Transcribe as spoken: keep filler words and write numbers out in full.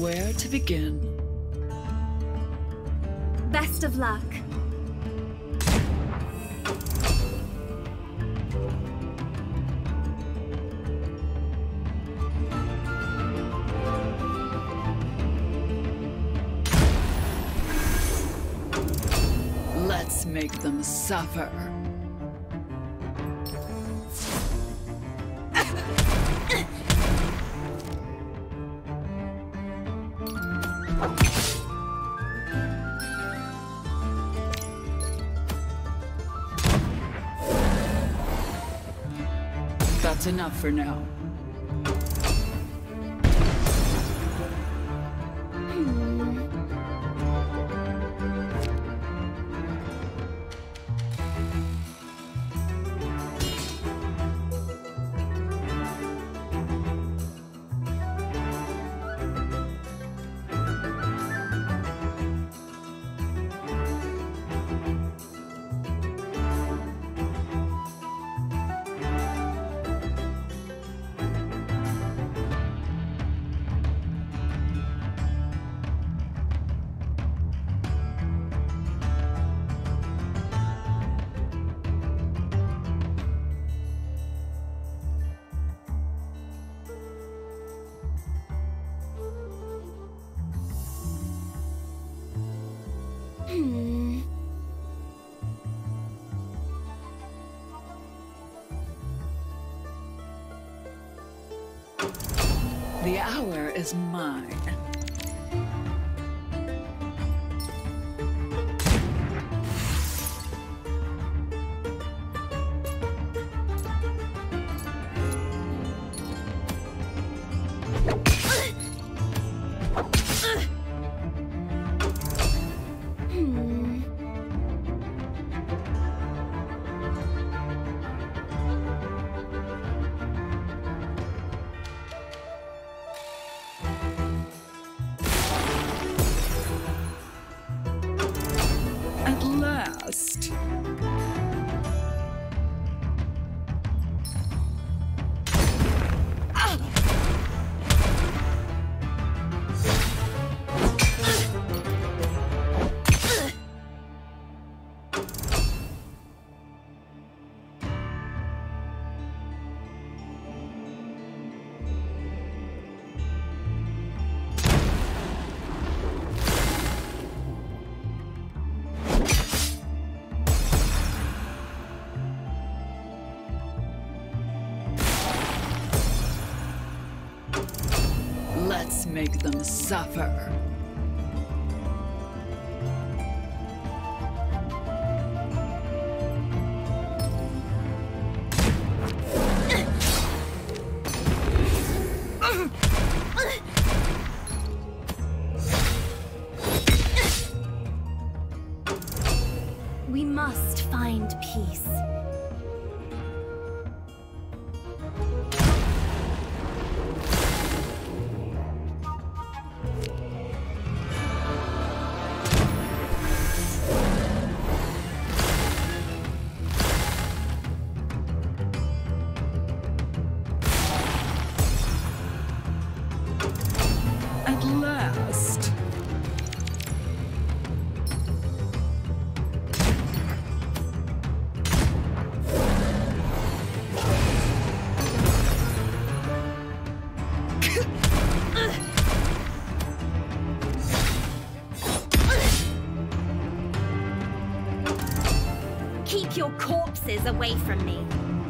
where to begin. Best of luck. Let's make them suffer. That's enough for now. The hour is mine. Let's make them suffer. We must find peace. Keep your corpses away from me.